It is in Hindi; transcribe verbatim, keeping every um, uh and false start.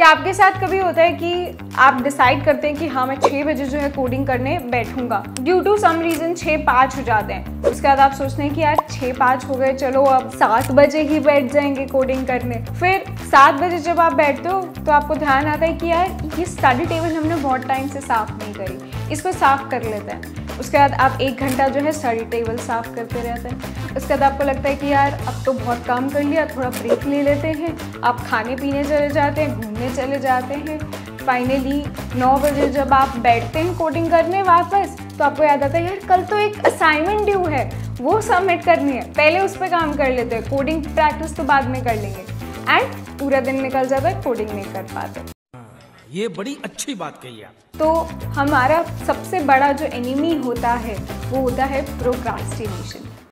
क्या आपके साथ कभी होता है कि आप डिसाइड करते हैं कि हाँ मैं छः बजे जो है कोडिंग करने बैठूंगा, ड्यू टू सम रीज़न छः पाँच हो जाते हैं। उसके बाद आप सोचते हैं कि यार छः पाँच हो गए, चलो अब सात बजे ही बैठ जाएंगे कोडिंग करने। फिर सात बजे जब आप बैठते हो तो आपको ध्यान आता है कि यार ये स्टडी टेबल हमने बहुत टाइम से साफ़ नहीं करी, इसको साफ़ कर लेते हैं। उसके बाद आप एक घंटा जो है स्टडी टेबल साफ़ करते रहते हैं। उसके बाद आपको लगता है कि यार अब तो बहुत काम कर लिया, थोड़ा ब्रेक ले लेते हैं। आप खाने पीने चले जाते हैं, घूमने चले जाते हैं। फाइनली नौ बजे जब आप बैठते हैं कोडिंग करने वापस, तो आपको याद आता है यार कल तो एक असाइनमेंट ड्यू है, वो सबमिट करनी है, पहले उस पर काम कर लेते हैं, कोडिंग प्रैक्टिस तो बाद में कर लेंगे। एंड पूरा दिन निकल जाता है, कोडिंग नहीं कर पाते। ये बड़ी अच्छी बात कही आप। तो हमारा सबसे बड़ा जो एनिमी होता है वो होता है प्रोक्रास्टिनेशन।